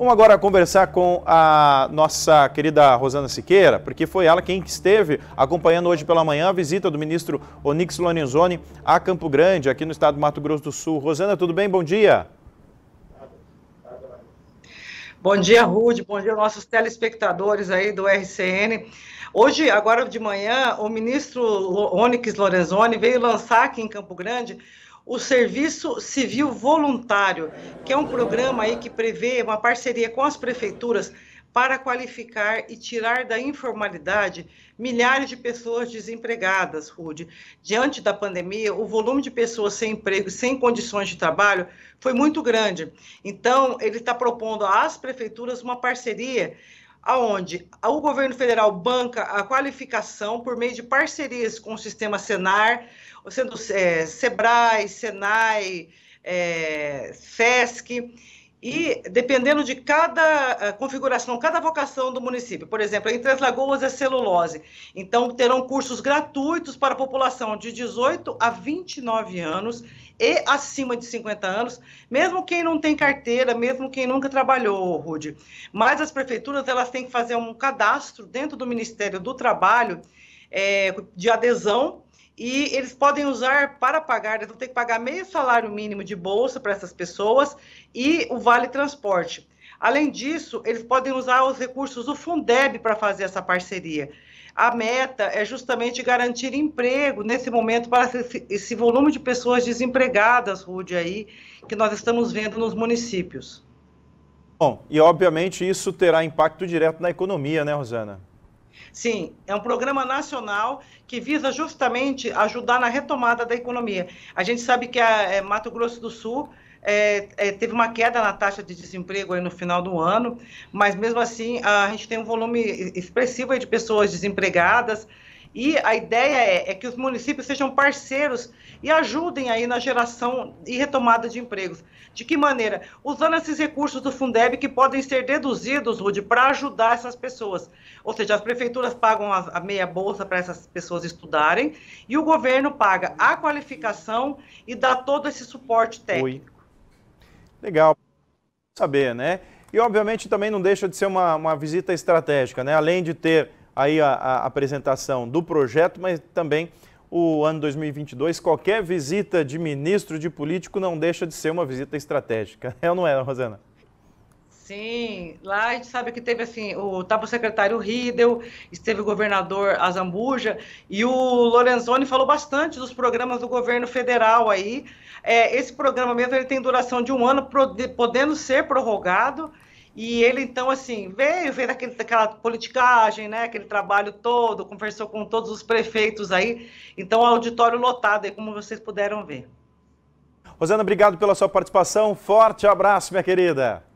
Vamos agora conversar com a nossa querida Rosana Siqueira, porque foi ela quem esteve acompanhando hoje pela manhã a visita do ministro Onyx Lorenzoni a Campo Grande, aqui no estado do Mato Grosso do Sul. Rosana, tudo bem? Bom dia. Bom dia, Rudi. Bom dia aos nossos telespectadores aí do RCN. Hoje, agora de manhã, o ministro Onyx Lorenzoni veio lançar aqui em Campo Grande o Serviço Civil Voluntário, que é um programa aí que prevê uma parceria com as prefeituras para qualificar e tirar da informalidade milhares de pessoas desempregadas, Rudi. Diante da pandemia, o volume de pessoas sem emprego, sem condições de trabalho, foi muito grande. Então, ele está propondo às prefeituras uma parceria aonde o governo federal banca a qualificação por meio de parcerias com o sistema Senar, sendo Sebrae, Senai, FESC, e dependendo de cada configuração, cada vocação do município. Por exemplo, em Três Lagoas é celulose. Então, terão cursos gratuitos para a população de 18 a 29 anos e acima de 50 anos, mesmo quem não tem carteira, mesmo quem nunca trabalhou, Rudi. Mas as prefeituras, elas têm que fazer um cadastro dentro do Ministério do Trabalho de adesão, e eles podem usar para pagar, eles vão ter que pagar meio salário mínimo de bolsa para essas pessoas e o vale transporte. Além disso, eles podem usar os recursos do Fundeb para fazer essa parceria. A meta é justamente garantir emprego nesse momento para esse volume de pessoas desempregadas, Rudi, aí, que nós estamos vendo nos municípios. Bom, e obviamente isso terá impacto direto na economia, né, Rosana? Sim, é um programa nacional que visa justamente ajudar na retomada da economia. A gente sabe que a Mato Grosso do Sul teve uma queda na taxa de desemprego aí no final do ano, mas mesmo assim a gente tem um volume expressivo aí de pessoas desempregadas, e a ideia é que os municípios sejam parceiros e ajudem aí na geração e retomada de empregos. De que maneira? Usando esses recursos do Fundeb que podem ser deduzidos, Rudi, para ajudar essas pessoas. Ou seja, as prefeituras pagam a meia bolsa para essas pessoas estudarem e o governo paga a qualificação e dá todo esse suporte técnico. Oi. Legal. Saber, né? E obviamente também não deixa de ser uma visita estratégica, né? Além de ter aí a apresentação do projeto, mas também o ano 2022, qualquer visita de ministro, de político, não deixa de ser uma visita estratégica. É ou não é, Rosana? Sim, lá a gente sabe que teve assim, estava o secretário Riedel, esteve o governador Azambuja, e o Lorenzoni falou bastante dos programas do governo federal aí. Esse programa mesmo ele tem duração de um ano, podendo ser prorrogado. E ele, então, assim, veio daquela politicagem, né, aquele trabalho todo, conversou com todos os prefeitos aí, então, auditório lotado aí, como vocês puderam ver. Rosana, obrigado pela sua participação, forte abraço, minha querida.